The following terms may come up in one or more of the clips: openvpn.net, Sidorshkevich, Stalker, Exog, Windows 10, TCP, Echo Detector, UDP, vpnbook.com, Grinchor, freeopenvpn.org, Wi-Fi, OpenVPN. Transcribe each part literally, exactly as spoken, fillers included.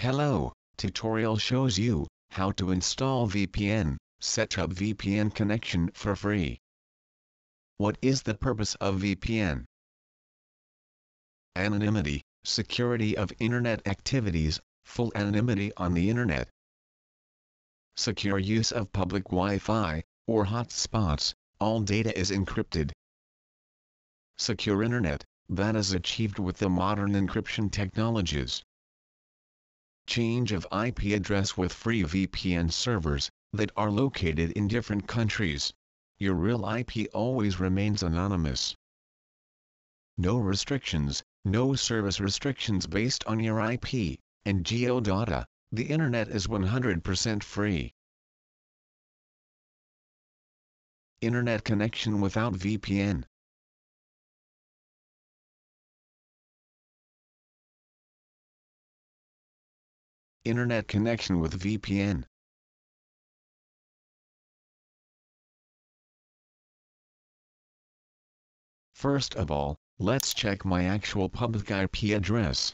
Hello, tutorial shows you how to install V P N, set up V P N connection for free. What is the purpose of V P N? Anonymity, security of internet activities, full anonymity on the internet. Secure use of public Wi-Fi or hotspots, all data is encrypted. Secure internet, that is achieved with the modern encryption technologies. Change of I P address with free V P N servers that are located in different countries. Your real I P always remains anonymous. No restrictions, no service restrictions based on your I P, and geodata, the internet is one hundred percent free. Internet connection without V P N. Internet connection with V P N. First of all, let's check my actual public I P address.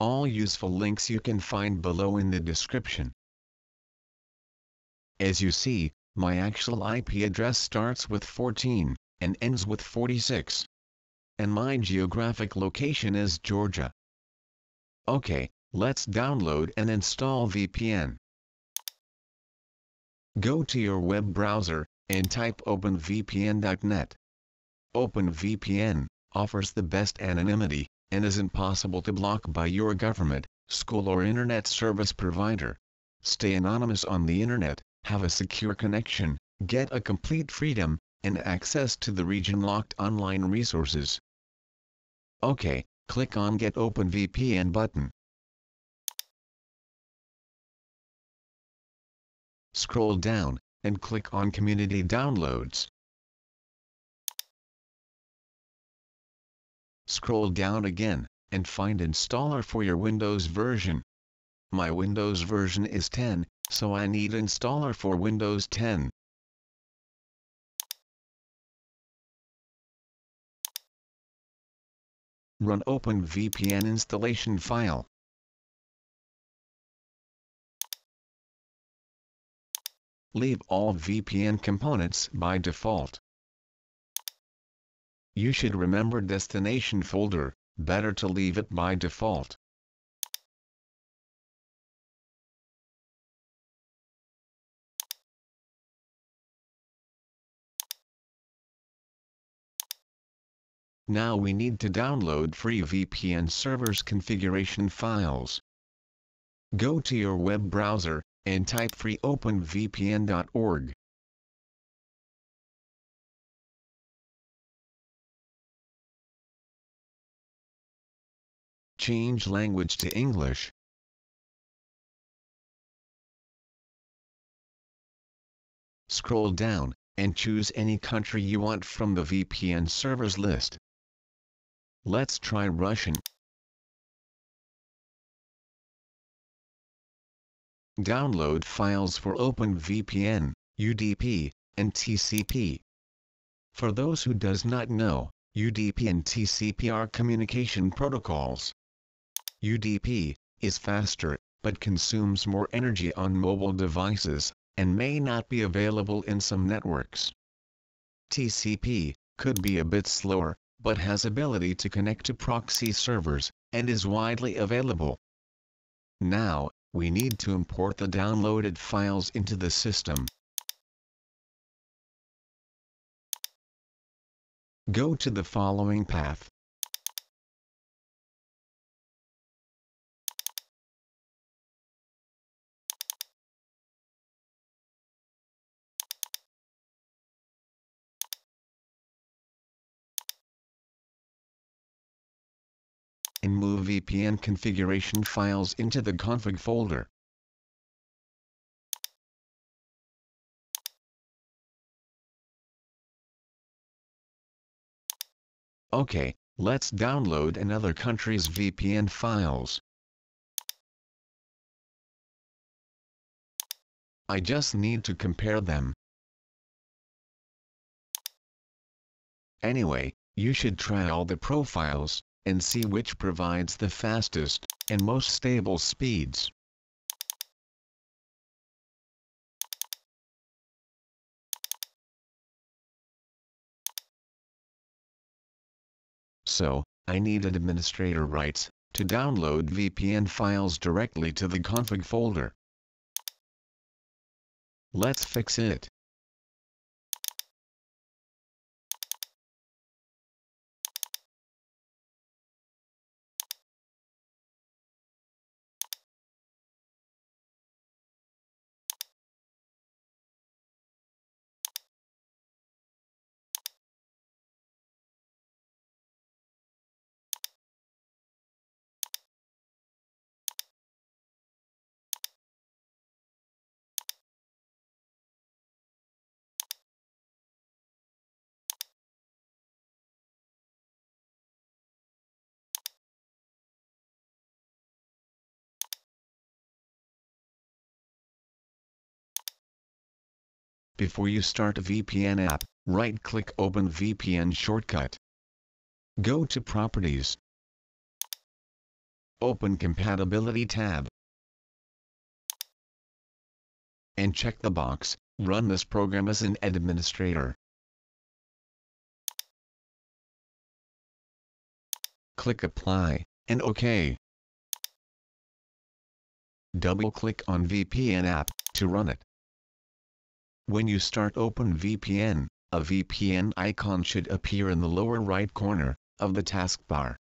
All useful links you can find below in the description. As you see, my actual I P address starts with fourteen and ends with forty-six. And my geographic location is Georgia. Okay. Let's download and install V P N. Go to your web browser and type open V P N dot net. OpenVPN offers the best anonymity and is impossible to block by your government, school or internet service provider. Stay anonymous on the internet, have a secure connection, get a complete freedom and access to the region-locked online resources. Okay, click on Get OpenVPN button. Scroll down and click on Community Downloads. Scroll down again and find installer for your Windows version. My Windows version is ten, so I need installer for Windows ten. Run OpenVPN installation file. Leave all V P N components by default. You should remember destination folder, better to leave it by default. Now we need to download free V P N servers configuration files. Go to your web browser and type free open V P N dot org. Change language to English. Scroll down and choose any country you want from the V P N servers list. Let's try Russian. Download files for OpenVPN, U D P, and T C P. For those who does not know, U D P and T C P are communication protocols. U D P is faster, but consumes more energy on mobile devices, and may not be available in some networks. T C P could be a bit slower, but has ability to connect to proxy servers, and is widely available. Now, we need to import the downloaded files into the system. Go to the following path. And move V P N configuration files into the config folder. Okay, let's download another country's V P N files. I just need to compare them. Anyway, you should try all the profiles and see which provides the fastest and most stable speeds. So, I need administrator rights to download V P N files directly to the config folder. Let's fix it. Before you start a V P N app, right-click Open V P N shortcut. Go to Properties. Open Compatibility tab. And check the box, Run this program as an administrator. Click Apply, and OK. Double-click on V P N app to run it. When you start Open V P N, a V P N icon should appear in the lower right corner of the taskbar.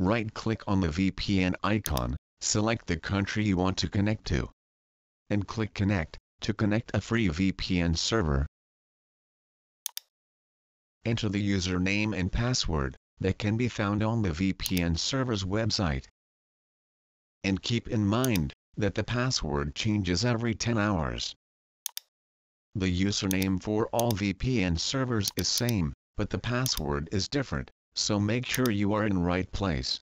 Right-click on the V P N icon, select the country you want to connect to, and click Connect to connect a free V P N server. Enter the username and password that can be found on the V P N server's website. And keep in mind that the password changes every ten hours. The username for all V P N servers is same, but the password is different, so make sure you are in right place.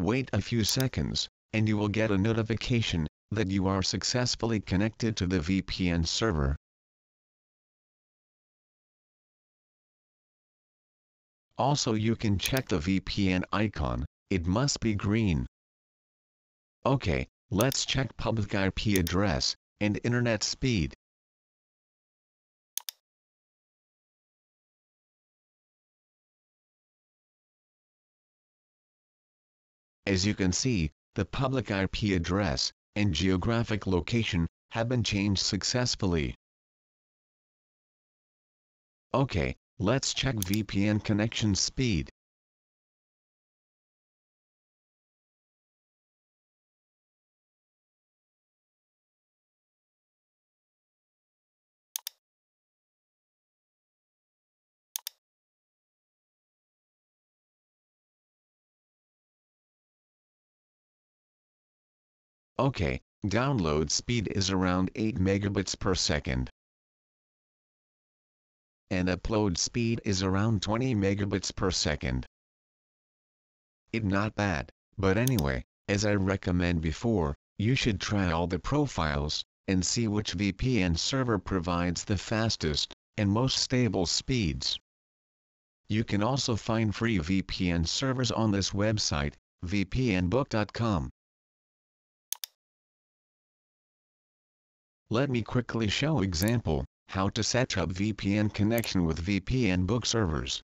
Wait a few seconds, and you will get a notification that you are successfully connected to the V P N server. Also, you can check the V P N icon, it must be green. Okay, let's check public I P address and internet speed. As you can see, the public I P address and geographic location have been changed successfully. Okay. Let's check V P N connection speed. Okay, download speed is around eight megabits per second. And upload speed is around twenty megabits per second. It's not bad, but anyway, as I recommend before, you should try all the profiles, and see which V P N server provides the fastest, and most stable speeds. You can also find free V P N servers on this website, v p n book dot com. Let me quickly show example how to set up V P N connection with V P N book servers.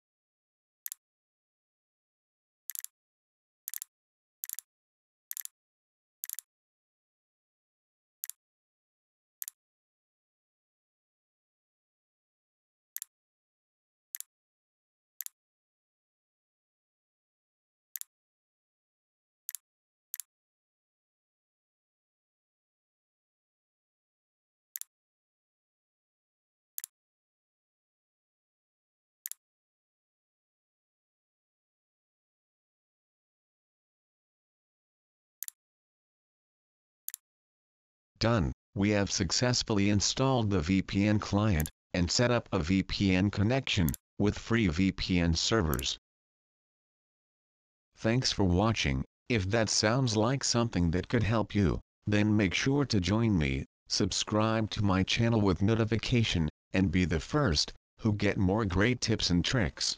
Done, we have successfully installed the V P N client, and set up a V P N connection, with free V P N servers. Thanks for watching. If that sounds like something that could help you, Then make sure to join me, subscribe to my channel with notification, and be the first who get more great tips and tricks.